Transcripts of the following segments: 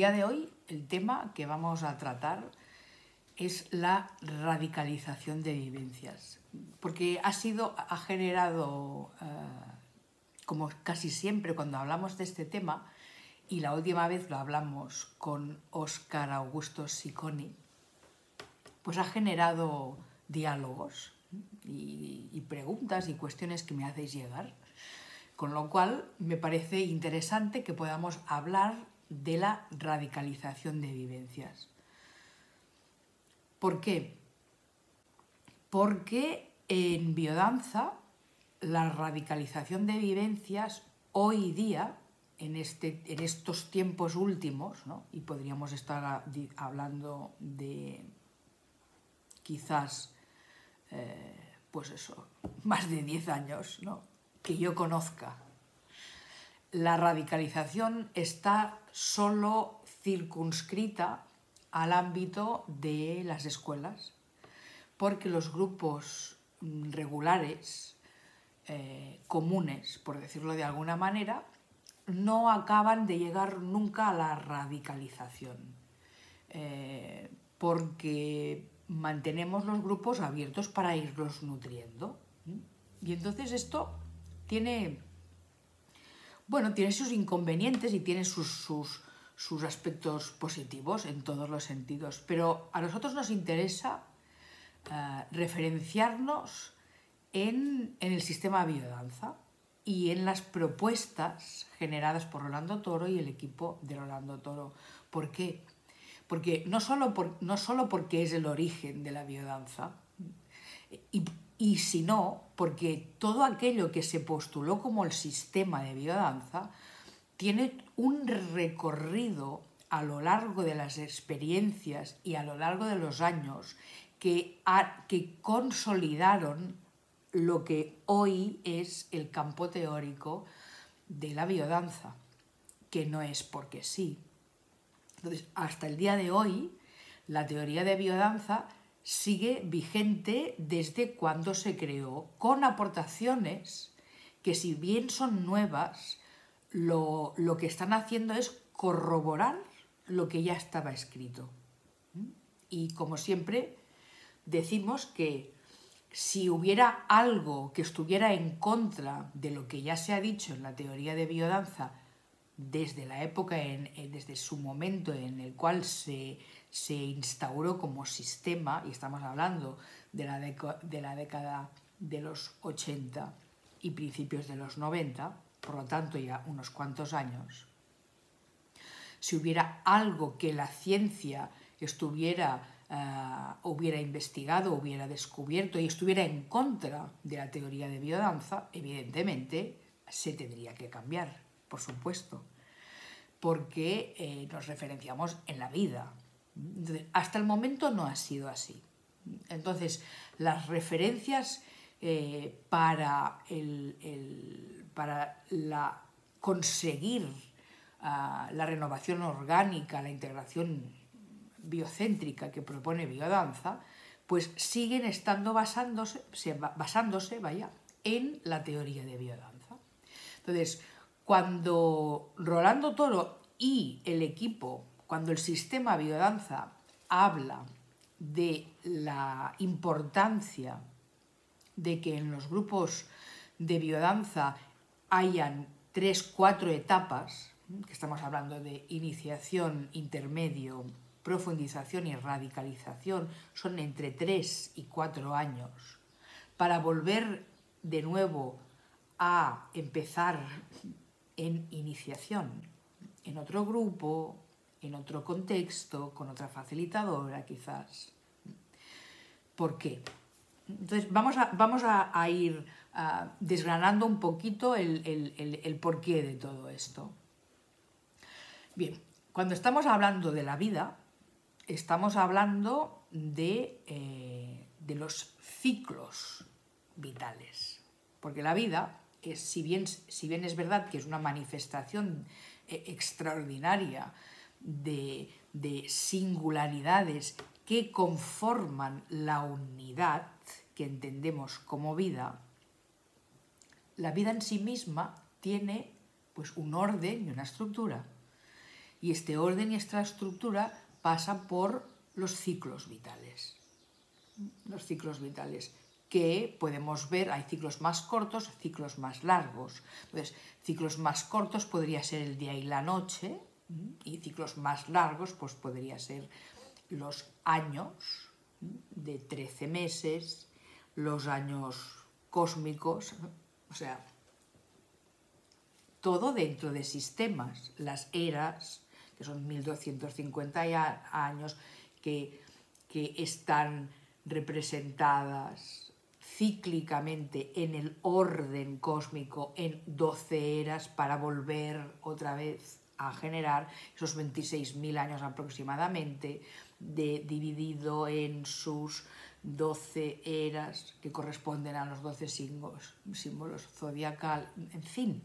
día de hoy el tema que vamos a tratar es la radicalización de vivencias, porque ha generado, como casi siempre cuando hablamos de este tema, y la última vez lo hablamos con Óscar Augusto Sicconi, pues ha generado diálogos y preguntas y cuestiones que me hacéis llegar, con lo cual me parece interesante que podamos hablar de la radicalización de vivencias. ¿Por qué? Porque en Biodanza la radicalización de vivencias hoy día, en estos tiempos últimos, ¿no? Y podríamos estar hablando de quizás pues eso, más de 10 años, ¿no?, que yo conozca. La radicalización está solo circunscrita al ámbito de las escuelas, porque los grupos regulares, comunes, por decirlo de alguna manera, no acaban de llegar nunca a la radicalización, porque mantenemos los grupos abiertos para irlos nutriendo. Y entonces esto tiene, bueno, tiene sus inconvenientes y tiene sus aspectos positivos en todos los sentidos, pero a nosotros nos interesa referenciarnos en el sistema Biodanza y en las propuestas generadas por Rolando Toro y el equipo de Rolando Toro. ¿Por qué? Porque no solo porque es el origen de la Biodanza, y sino porque todo aquello que se postuló como el sistema de Biodanza tiene un recorrido a lo largo de las experiencias y a lo largo de los años que consolidaron lo que hoy es el campo teórico de la Biodanza, que no es porque sí. Entonces, hasta el día de hoy, la teoría de Biodanza sigue vigente desde cuando se creó, con aportaciones que, si bien son nuevas, lo que están haciendo es corroborar lo que ya estaba escrito. Y como siempre decimos que si hubiera algo que estuviera en contra de lo que ya se ha dicho en la teoría de Biodanza desde la época, desde su momento en el cual se instauró como sistema, y estamos hablando de la década de los 80 y principios de los 90, por lo tanto ya unos cuantos años, si hubiera algo que la ciencia hubiera investigado, hubiera descubierto y estuviera en contra de la teoría de Biodanza, evidentemente se tendría que cambiar, por supuesto, porque nos referenciamos en la vida. Entonces, hasta el momento no ha sido así. Entonces, las referencias para conseguir la renovación orgánica, la integración biocéntrica que propone Biodanza, pues siguen estando basándose en la teoría de Biodanza. Entonces, cuando Rolando Toro y el equipo, cuando el sistema Biodanza habla de la importancia de que en los grupos de Biodanza hayan 3 o 4 etapas, que estamos hablando de iniciación, intermedio, profundización y radicalización, son entre 3 y 4 años, para volver de nuevo a empezar en iniciación, en otro grupo, en otro contexto, con otra facilitadora quizás. ¿Por qué? Entonces vamos a ir desgranando un poquito el porqué de todo esto. Bien, cuando estamos hablando de la vida, estamos hablando de los ciclos vitales, porque la vida, si bien es verdad que es una manifestación extraordinaria de singularidades que conforman la unidad que entendemos como vida, la vida en sí misma tiene pues un orden y una estructura. y este orden y esta estructura pasan por los ciclos vitales. Los ciclos vitales que podemos ver, hay ciclos más cortos, ciclos más largos. Entonces, ciclos más cortos podría ser el día y la noche, y ciclos más largos pues podría ser los años de 13 meses, los años cósmicos, o sea, todo dentro de sistemas, las eras, que son 1250 años, que están representadas cíclicamente en el orden cósmico en 12 eras para volver otra vez a generar esos 26.000 años aproximadamente, dividido en sus 12 eras que corresponden a los 12 símbolos zodiacales, en fin.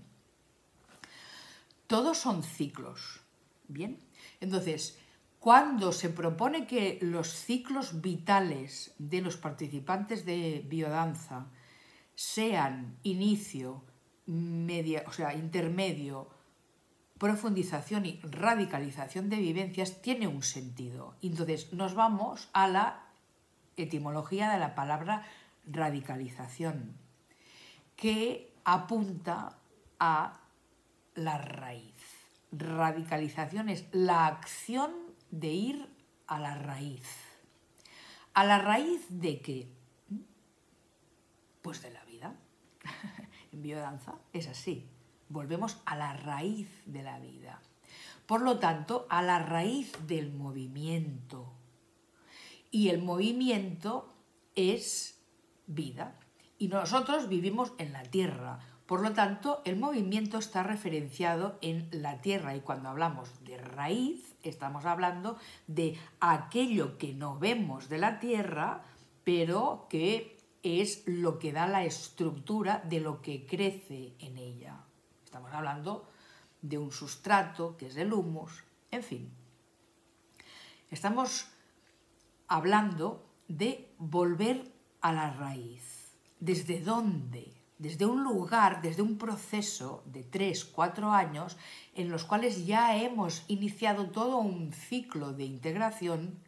Todos son ciclos, ¿bien? Entonces, cuando se propone que los ciclos vitales de los participantes de biodanza sean inicio, intermedio, profundización y radicalización de vivencias, tiene un sentido. Entonces, nos vamos a la etimología de la palabra radicalización, que apunta a la raíz. Radicalización es la acción de ir a la raíz. ¿A la raíz de qué? Pues de la vida. En biodanza es así. Volvemos a la raíz de la vida. Por lo tanto, a la raíz del movimiento. Y el movimiento es vida. Y nosotros vivimos en la Tierra. Por lo tanto, el movimiento está referenciado en la Tierra y cuando hablamos de raíz estamos hablando de aquello que no vemos de la Tierra, pero que es lo que da la estructura de lo que crece en ella. Estamos hablando de un sustrato que es el humus, en fin. Estamos hablando de volver a la raíz. ¿Desde dónde? Desde un lugar, desde un proceso de 3-4 años en los cuales ya hemos iniciado todo un ciclo de integración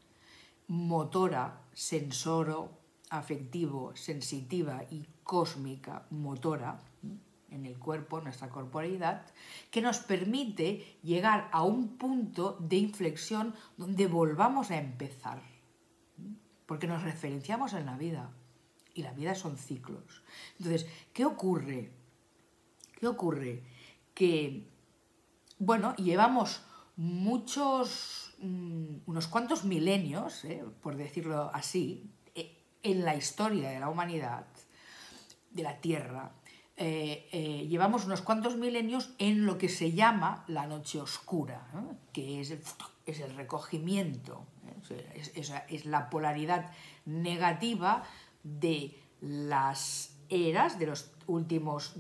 motora, sensoro, afectivo, sensitiva y cósmica motora en el cuerpo, nuestra corporalidad, que nos permite llegar a un punto de inflexión donde volvamos a empezar, porque nos referenciamos en la vida. Y la vida son ciclos. Entonces, ¿qué ocurre? ¿Qué ocurre? Que, bueno, llevamos unos cuantos milenios, por decirlo así, en la historia de la humanidad, de la Tierra, llevamos unos cuantos milenios en lo que se llama la noche oscura, que es el recogimiento, es la polaridad negativa de las eras, de las últimas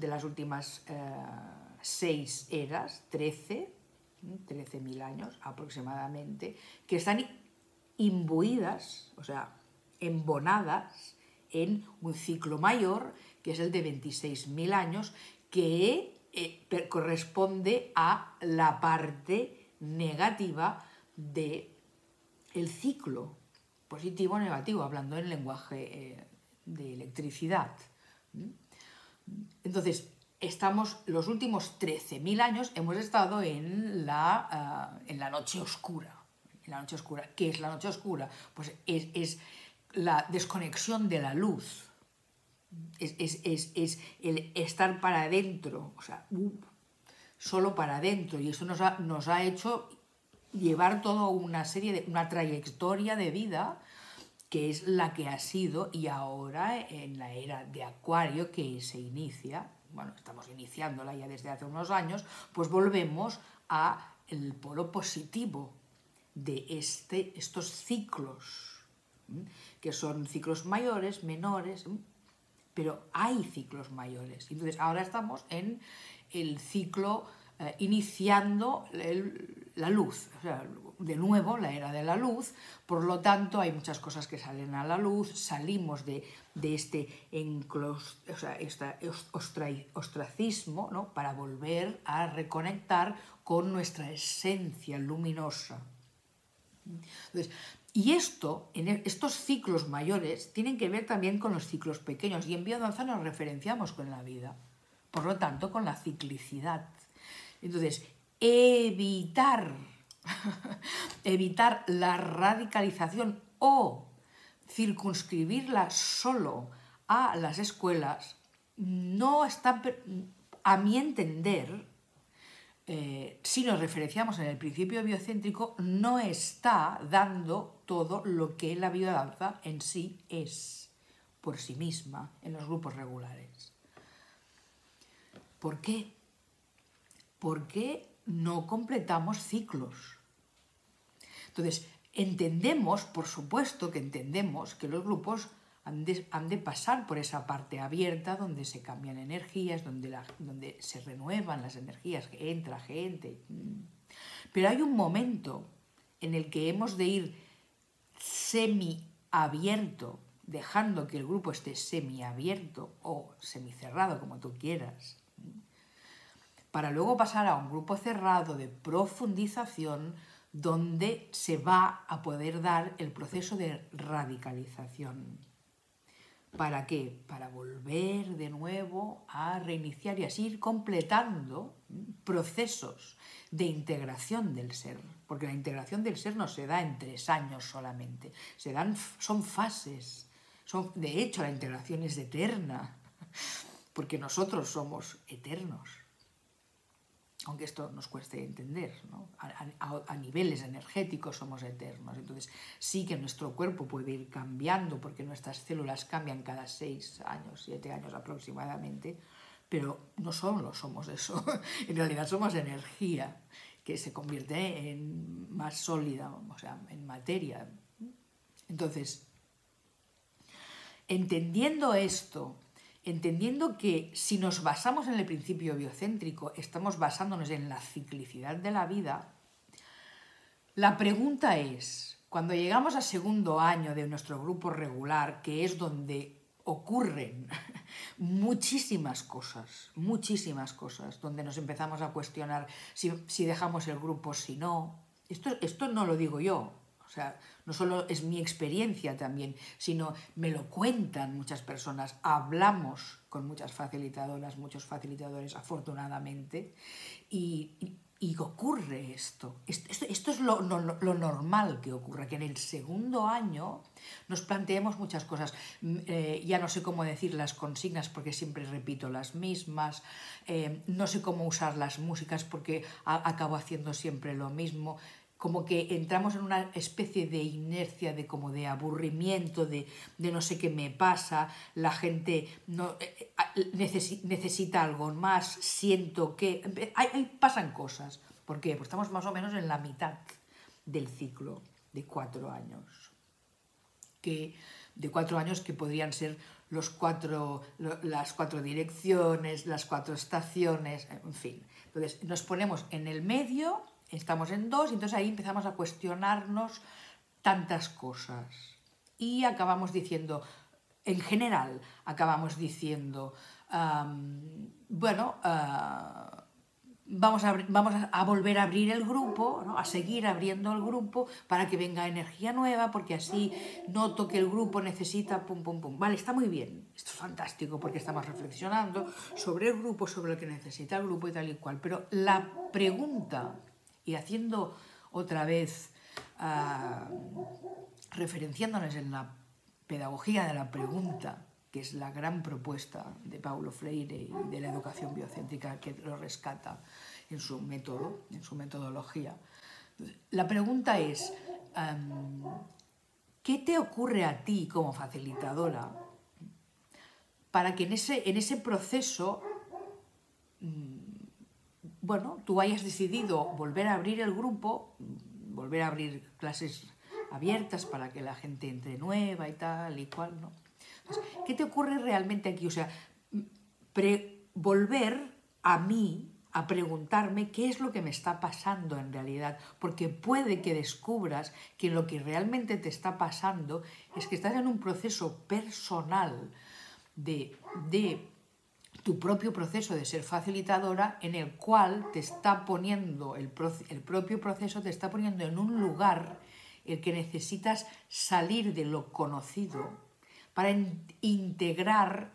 6 eras, 13.000 años aproximadamente, que están imbuidas, o sea, embonadas en un ciclo mayor, que es el de 26.000 años, que corresponde a la parte negativa del ciclo, positivo-negativo, hablando en lenguaje de electricidad. Entonces, los últimos 13.000 años hemos estado en la noche oscura. En la noche oscura. ¿Qué es la noche oscura? Pues es la desconexión de la luz. Es el estar para adentro, o sea, solo para adentro. Y eso nos ha hecho llevar toda una trayectoria de vida que es la que ha sido, y ahora en la era de Acuario que se inicia, bueno, estamos iniciándola ya desde hace unos años, pues volvemos al polo positivo de estos ciclos, que son ciclos mayores, menores, pero hay ciclos mayores. Entonces ahora estamos en el ciclo iniciando la luz, o sea, de nuevo la era de la luz, por lo tanto hay muchas cosas que salen a la luz, salimos de este, ostracismo, ¿no?, para volver a reconectar con nuestra esencia luminosa. Entonces, y esto, estos ciclos mayores tienen que ver también con los ciclos pequeños, y en biodanza nos referenciamos con la vida, por lo tanto con la ciclicidad. Entonces, evitar la radicalización o circunscribirla solo a las escuelas no está, a mi entender, si nos referenciamos en el principio biocéntrico, no está dando todo lo que la biodanza en sí es, por sí misma, en los grupos regulares. ¿Por qué? Porque no completamos ciclos. Entonces, entendemos, por supuesto que entendemos que los grupos han de pasar por esa parte abierta donde se cambian energías, donde se renuevan las energías, que entra gente. Pero hay un momento en el que hemos de ir semiabierto, dejando que el grupo esté semiabierto o semicerrado, como tú quieras, para luego pasar a un grupo cerrado de profundización donde se va a poder dar el proceso de radicalización. ¿Para qué? Para volver de nuevo a reiniciar y así ir completando procesos de integración del ser. Porque la integración del ser no se da en 3 años solamente, son fases. De hecho, la integración es eterna, porque nosotros somos eternos. Aunque esto nos cueste entender, ¿no? A niveles energéticos somos eternos. Entonces sí que nuestro cuerpo puede ir cambiando, porque nuestras células cambian cada 6 años, 7 años aproximadamente, pero no solo somos eso, en realidad somos energía que se convierte en más sólida, o sea, en materia. Entonces, entendiendo esto, entendiendo que si nos basamos en el principio biocéntrico, estamos basándonos en la ciclicidad de la vida, la pregunta es, cuando llegamos al segundo año de nuestro grupo regular, que es donde ocurren muchísimas cosas, donde nos empezamos a cuestionar si dejamos el grupo, si no. Esto no lo digo yo. O sea, no solo es mi experiencia también, sino me lo cuentan muchas personas. Hablamos con muchas facilitadoras, muchos facilitadores, afortunadamente, y ocurre esto. Esto es lo normal que ocurra, que en el segundo año nos planteemos muchas cosas. Ya no sé cómo decir las consignas porque siempre repito las mismas. No sé cómo usar las músicas porque acabo haciendo siempre lo mismo. Como que entramos en una especie de inercia, de como de aburrimiento, de no sé qué me pasa, la gente no, necesita algo más, siento que... pasan cosas. ¿Por qué? Pues estamos más o menos en la mitad del ciclo de 4 años. De 4 años que podrían ser las 4 direcciones, las 4 estaciones, en fin. Entonces nos ponemos en el medio... Estamos en 2, entonces ahí empezamos a cuestionarnos tantas cosas. Y acabamos diciendo, en general, acabamos diciendo, vamos a volver a abrir el grupo, ¿no?, a seguir abriendo el grupo para que venga energía nueva, porque así noto que el grupo necesita pum, pum, pum. Vale, está muy bien, esto es fantástico porque estamos reflexionando sobre el grupo, sobre lo que necesita el grupo y tal y cual. Pero la pregunta... Y haciendo otra vez, referenciándonos en la pedagogía de la pregunta, que es la gran propuesta de Paulo Freire y de la educación biocéntrica, que lo rescata en su método, en su metodología. La pregunta es, ¿qué te ocurre a ti como facilitadora para que en ese proceso... Bueno, tú hayas decidido volver a abrir el grupo, volver a abrir clases abiertas para que la gente entre nueva y tal y cual, ¿no? Entonces, ¿qué te ocurre realmente aquí? O sea, volver a mí, a preguntarme qué es lo que me está pasando en realidad, porque puede que descubras que lo que realmente te está pasando es que estás en un proceso personal de tu propio proceso de ser facilitadora, en el cual te está poniendo, el propio proceso te está poniendo en un lugar el que necesitas salir de lo conocido para integrar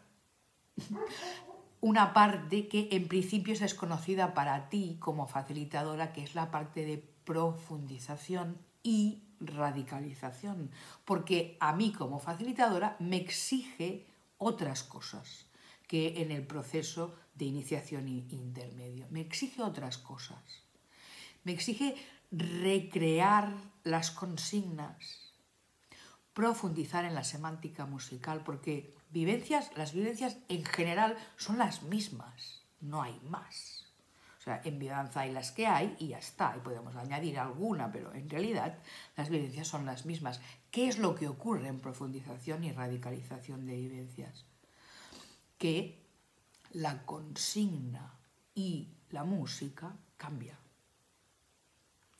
una parte que en principio es desconocida para ti como facilitadora, que es la parte de profundización y radicalización, porque a mí como facilitadora me exige otras cosas que en el proceso de iniciación intermedio. Me exige otras cosas. Me exige recrear las consignas, profundizar en la semántica musical, porque las vivencias en general son las mismas, no hay más. O sea, en biodanza hay las que hay y ya está, y podemos añadir alguna, pero en realidad las vivencias son las mismas. ¿Qué es lo que ocurre en profundización y radicalización de vivencias? Que la consigna y la música cambian.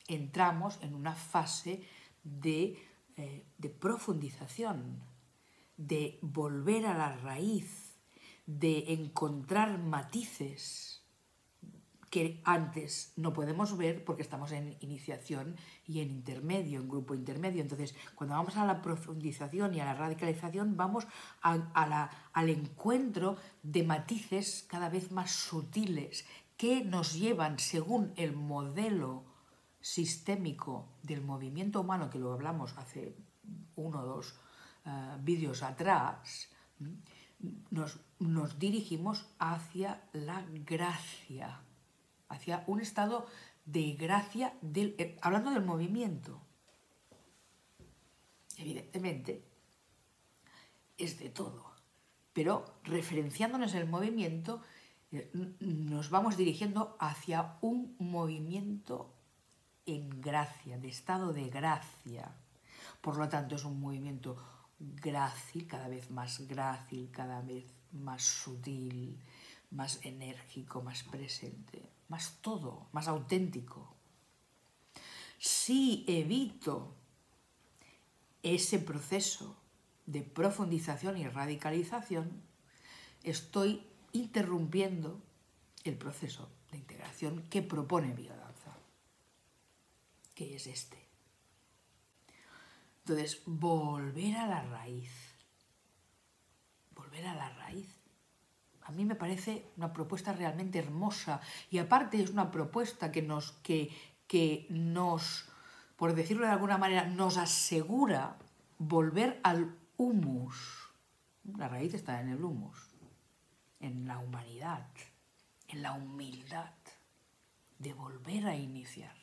Entramos en una fase de profundización, de volver a la raíz, de encontrar matices que antes no podemos ver porque estamos en iniciación y en intermedio, en grupo intermedio. Entonces, cuando vamos a la profundización y a la radicalización, vamos al encuentro de matices cada vez más sutiles que nos llevan, según el modelo sistémico del movimiento humano, que lo hablamos hace uno o dos vídeos atrás, nos dirigimos hacia la gracia, hacia un estado de gracia, hablando del movimiento. Evidentemente, es de todo, pero referenciándonos el movimiento, nos vamos dirigiendo hacia un movimiento en gracia, de estado de gracia. Por lo tanto, es un movimiento grácil, cada vez más grácil, cada vez más sutil, más enérgico, más presente, más todo, más auténtico. Si evito ese proceso de profundización y radicalización, estoy interrumpiendo el proceso de integración que propone Biodanza, que es este. Entonces, volver a la raíz. A mí me parece una propuesta realmente hermosa, y aparte es una propuesta que nos, por decirlo de alguna manera, nos asegura volver al humus. La raíz está en el humus, en la humanidad, en la humildad de volver a iniciar.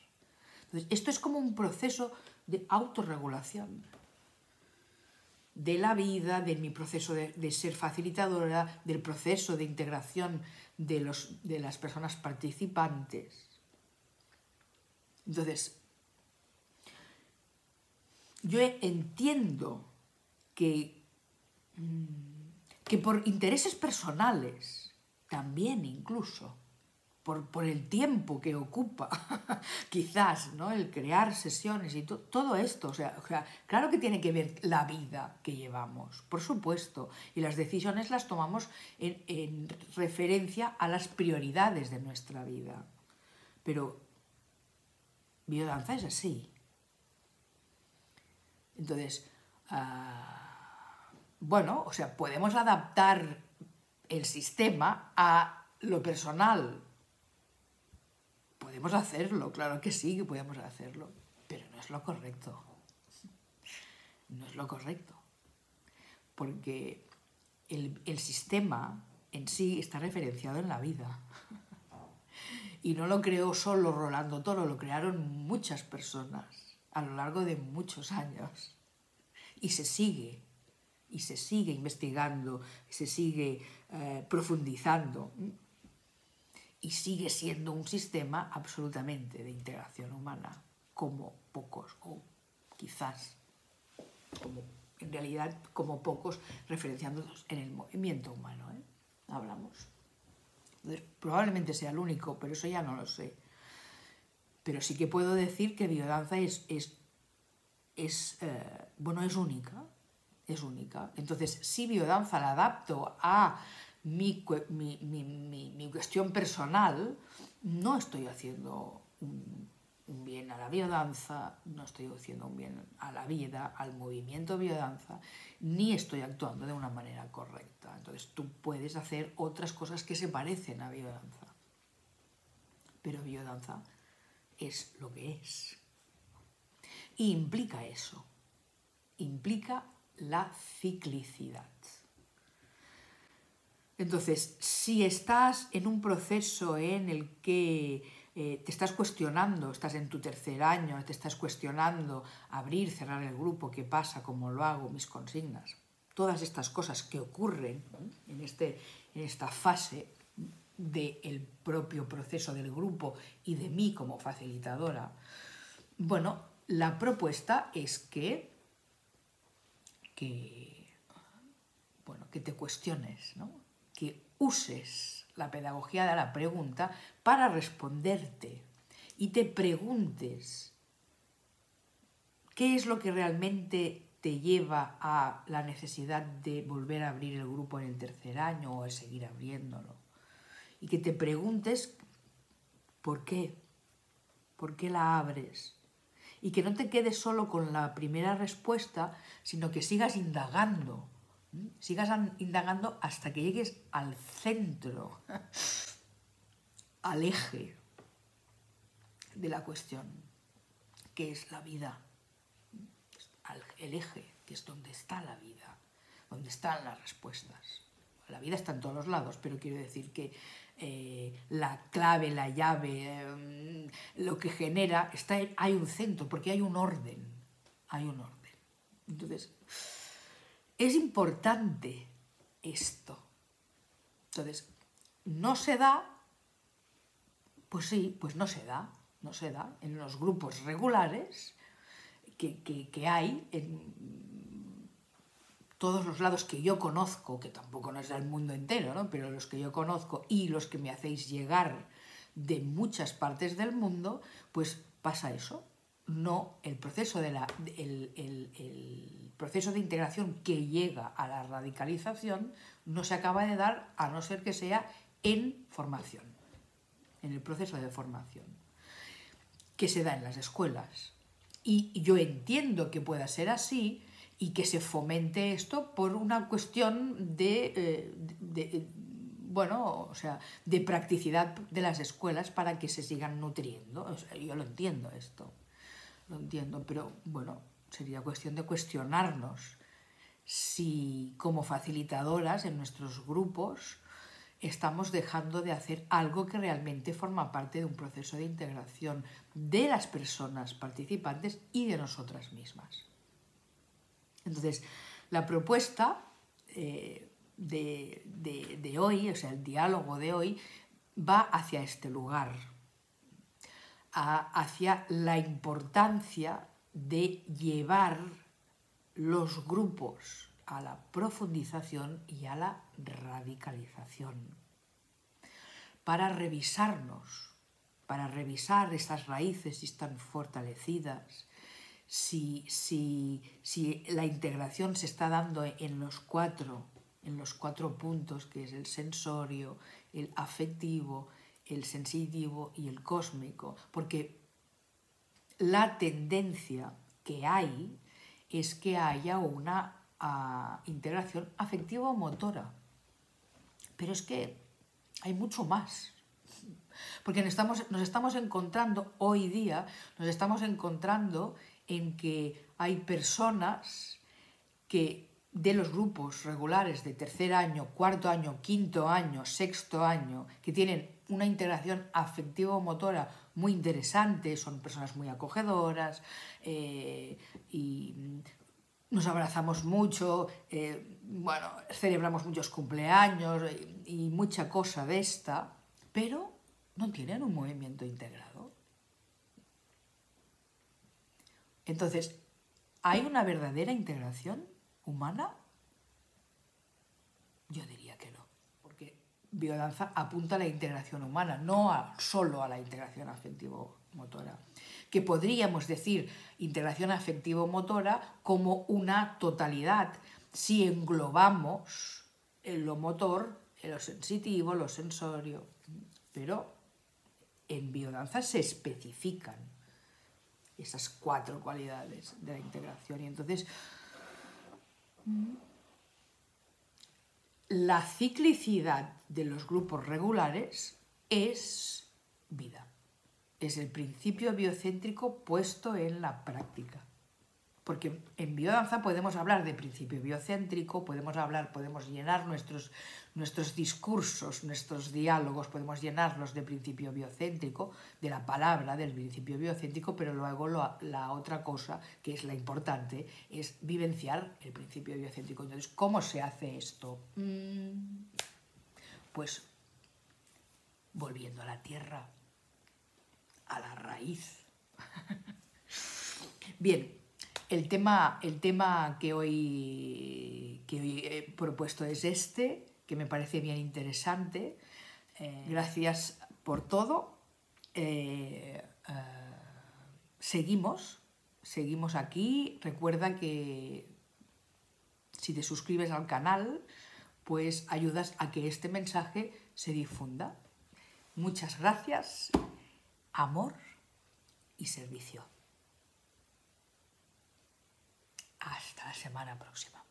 Entonces, esto es como un proceso de autorregulación de la vida, de mi proceso de ser facilitadora, del proceso de integración de las personas participantes. Entonces, yo entiendo que por intereses personales, también incluso, por el tiempo que ocupa, quizás, ¿no?, el crear sesiones y todo esto. O sea, claro que tiene que ver la vida que llevamos, por supuesto. Y las decisiones las tomamos en referencia a las prioridades de nuestra vida. Pero Biodanza es así. Entonces, bueno, o sea, podemos adaptar el sistema a lo personal. Podemos hacerlo, claro que sí que podemos hacerlo, pero no es lo correcto. No es lo correcto. Porque el sistema en sí está referenciado en la vida. Y no lo creó solo Rolando Toro, lo crearon muchas personas a lo largo de muchos años. Y se sigue investigando, se sigue profundizando. Y sigue siendo un sistema absolutamente de integración humana, como pocos, o quizás, en realidad, como pocos, referenciándonos en el movimiento humano, ¿eh? Hablamos. probablemente sea el único, pero eso ya no lo sé. Pero sí que puedo decir que Biodanza es única, es única. Entonces, si Biodanza la adapto a mi cuestión personal, no estoy haciendo un bien a la biodanza, no estoy haciendo un bien a la vida, al movimiento biodanza, ni estoy actuando de una manera correcta. Entonces tú puedes hacer otras cosas que se parecen a biodanza, pero biodanza es lo que es. Y implica eso, implica la ciclicidad. Entonces, si estás en un proceso en el que te estás cuestionando, estás en tu tercer año, te estás cuestionando abrir, cerrar el grupo, qué pasa, cómo lo hago, mis consignas, todas estas cosas que ocurren en esta fase del propio proceso del grupo y de mí como facilitadora, bueno, la propuesta es que te cuestiones, ¿no? Que uses la pedagogía de la pregunta para responderte y te preguntes qué es lo que realmente te lleva a la necesidad de volver a abrir el grupo en el tercer año o de seguir abriéndolo. Y que te preguntes por qué la abres. Y que no te quedes solo con la primera respuesta, sino que sigas indagando. Sigas indagando hasta que llegues al centro, al eje de la cuestión, que es la vida. El eje, que es donde está la vida, donde están las respuestas. La vida está en todos los lados, pero quiero decir que la clave, la llave, lo que genera, hay un centro, porque hay un orden. Hay un orden. Entonces, es importante esto. Entonces, no se da, pues sí, pues no se da en los grupos regulares que hay en todos los lados que yo conozco, que tampoco no es el mundo entero, ¿no? Pero los que yo conozco y los que me hacéis llegar de muchas partes del mundo, pues pasa eso. No, el proceso de integración que llega a la radicalización no se acaba de dar, a no ser que sea en formación, en el proceso de formación, que se da en las escuelas. Y yo entiendo que pueda ser así y que se fomente esto por una cuestión de practicidad de las escuelas para que se sigan nutriendo. O sea, yo lo entiendo esto. Lo entiendo, pero bueno, sería cuestión de cuestionarnos si como facilitadoras en nuestros grupos estamos dejando de hacer algo que realmente forma parte de un proceso de integración de las personas participantes y de nosotras mismas. Entonces, la propuesta de hoy, o sea, el diálogo de hoy, va hacia este lugar. Hacia la importancia de llevar los grupos a la profundización y a la radicalización, para revisar esas raíces, si están fortalecidas, si la integración se está dando en los cuatro puntos, que es el sensorio, el afectivo, el sensitivo y el cósmico, porque la tendencia que hay es que haya una integración afectivo-motora. Pero es que hay mucho más, porque nos estamos encontrando hoy día en que hay personas que de los grupos regulares de tercer año, cuarto año, quinto año, sexto año, que tienen una integración afectivo-motora muy interesante, son personas muy acogedoras, y nos abrazamos mucho, celebramos muchos cumpleaños y mucha cosa de esta, pero no tienen un movimiento integrado. Entonces, ¿hay una verdadera integración humana? Yo diría que no, porque biodanza apunta a la integración humana, no solo a la integración afectivo-motora. Que podríamos decir integración afectivo-motora como una totalidad, si englobamos en lo motor, en lo sensitivo, lo sensorio, pero en biodanza se especifican esas cuatro cualidades de la integración. Y entonces la ciclicidad de los grupos regulares es vida. Es el principio biocéntrico puesto en la práctica. Porque en biodanza podemos hablar de principio biocéntrico, podemos llenar nuestros discursos, nuestros diálogos, podemos llenarlos de principio biocéntrico, de la palabra del principio biocéntrico, pero luego la otra cosa, que es la importante, es vivenciar el principio biocéntrico. Entonces, ¿cómo se hace esto? Pues volviendo a la tierra, a la raíz. Bien. El tema que hoy he propuesto es este, que me parece bien interesante. Gracias por todo. Seguimos aquí. Recuerda que si te suscribes al canal, pues ayudas a que este mensaje se difunda. Muchas gracias. Amor y servicio. Hasta la semana próxima.